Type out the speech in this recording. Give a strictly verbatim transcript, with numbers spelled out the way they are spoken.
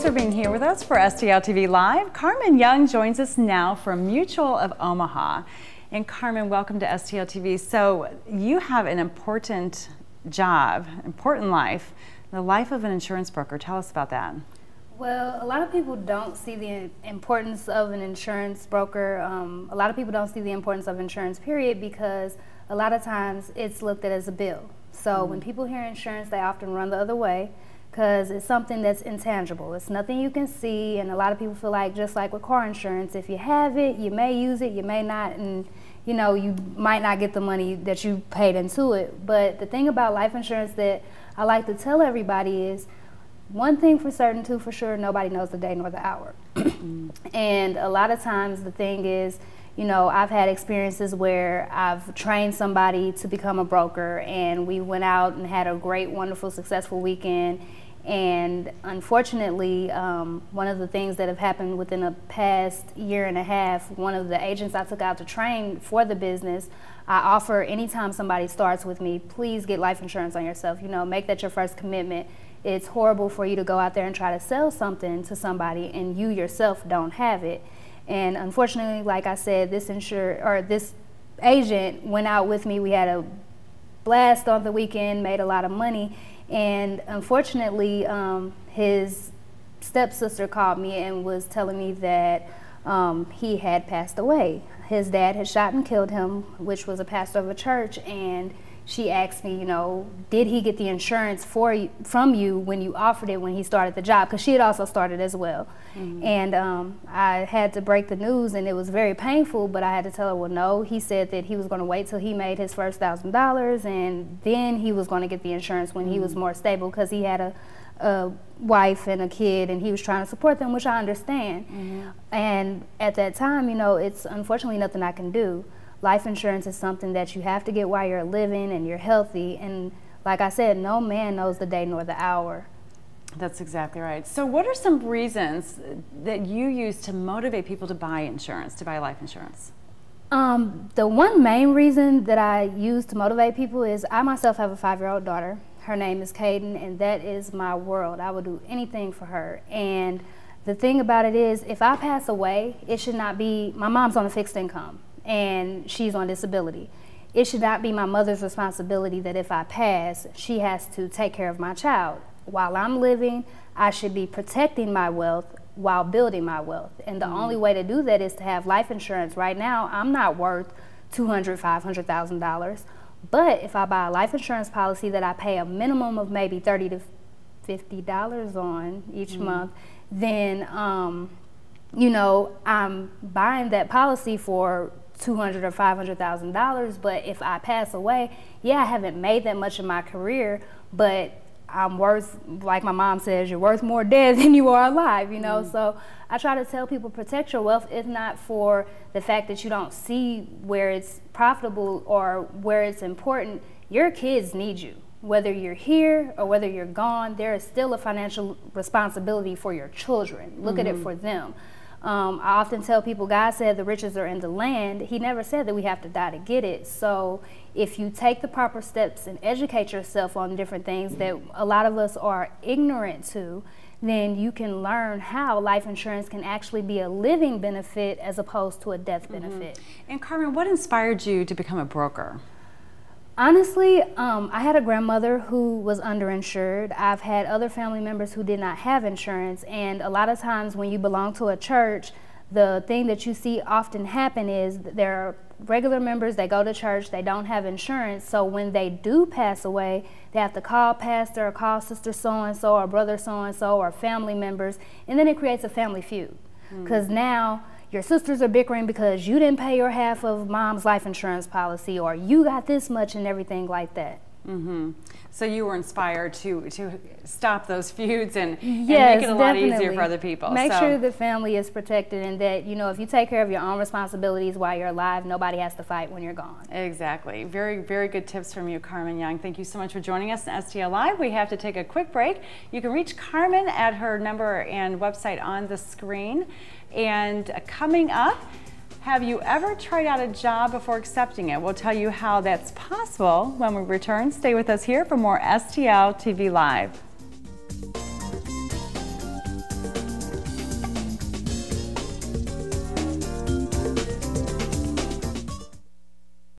Thanks for being here with us for S T L T V Live. Carmen Young joins us now from Mutual of Omaha. And Carmen, welcome to S T L T V. So you have an important job, important life, the life of an insurance broker. Tell us about that. Well, a lot of people don't see the importance of an insurance broker. Um, a lot of people don't see the importance of insurance, period, because a lot of times it's looked at as a bill. So mm-hmm. when people hear insurance, they often run the other way, because it's something that's intangible. It's nothing you can see, and a lot of people feel like, just like with car insurance, if you have it, you may use it, you may not, and you know, you might not get the money that you paid into it. But the thing about life insurance that I like to tell everybody is, one thing for certain, two for sure, nobody knows the day nor the hour. And a lot of times the thing is, you know, I've had experiences where I've trained somebody to become a broker, and we went out and had a great, wonderful, successful weekend. And unfortunately, um, one of the things that have happened within the past year and a half, one of the agents I took out to train for the business, I offer, anytime somebody starts with me, please get life insurance on yourself. You know, make that your first commitment. It's horrible for you to go out there and try to sell something to somebody and you yourself don't have it. And unfortunately, like I said, this insure or this agent went out with me. We had a blast on the weekend, made a lot of money, and unfortunately, um, his stepsister called me and was telling me that um, he had passed away. His dad had shot and killed him, which was a pastor of a church, and she asked me, you know, did he get the insurance for you, from you when you offered it when he started the job? Because she had also started as well. Mm-hmm. And um, I had to break the news, and it was very painful, but I had to tell her, well, no. He said that he was going to wait till he made his first one thousand dollars, and then he was going to get the insurance when mm-hmm. he was more stable, because he had a, a wife and a kid, and he was trying to support them, which I understand. Mm-hmm. And at that time, you know, it's unfortunately nothing I can do. Life insurance is something that you have to get while you're living and you're healthy. And like I said, no man knows the day nor the hour. That's exactly right. So what are some reasons that you use to motivate people to buy insurance, to buy life insurance? Um, the one main reason that I use to motivate people is I myself have a five-year-old daughter. Her name is Caden, and that is my world. I would do anything for her. And the thing about it is, if I pass away, it should not be, my mom's on a fixed income and she's on disability. It should not be my mother's responsibility that if I pass, she has to take care of my child. While I'm living, I should be protecting my wealth while building my wealth. And the mm-hmm. only way to do that is to have life insurance. Right now, I'm not worth two hundred thousand dollars, five hundred thousand dollars. But if I buy a life insurance policy that I pay a minimum of maybe thirty to fifty dollars on each mm-hmm. month, then um, you know, I'm buying that policy for two hundred thousand dollars or five hundred thousand dollars, but if I pass away, yeah, I haven't made that much in my career, but I'm worth, like my mom says, you're worth more dead than you are alive, you know? Mm. So I try to tell people, protect your wealth, if not for the fact that you don't see where it's profitable or where it's important. Your kids need you. Whether you're here or whether you're gone, there is still a financial responsibility for your children. Look mm-hmm. at it for them. Um, I often tell people, God said the riches are in the land. He never said that we have to die to get it. So if you take the proper steps and educate yourself on different things that a lot of us are ignorant to, then you can learn how life insurance can actually be a living benefit as opposed to a death benefit. Mm-hmm. And Carmen, what inspired you to become a broker? Honestly, um, I had a grandmother who was underinsured. I've had other family members who did not have insurance, and a lot of times when you belong to a church, the thing that you see often happen is there are regular members, they go to church, they don't have insurance, so when they do pass away, they have to call pastor or call sister so-and-so or brother so-and-so or family members, and then it creates a family feud, because mm-hmm. now your sisters are bickering because you didn't pay your half of mom's life insurance policy, or you got this much and everything like that. Mm-hmm. So you were inspired to, to stop those feuds and, yes, and make it a lot definitely. easier for other people. Make so. sure the family is protected, and that, you know, if you take care of your own responsibilities while you're alive, nobody has to fight when you're gone. Exactly. Very, very good tips from you, Carmen Young. Thank you so much for joining us in S T L Live. We have to take a quick break. You can reach Carmen at her number and website on the screen. And coming up, have you ever tried out a job before accepting it? We'll tell you how that's possible when we return. Stay with us here for more S T L T V Live.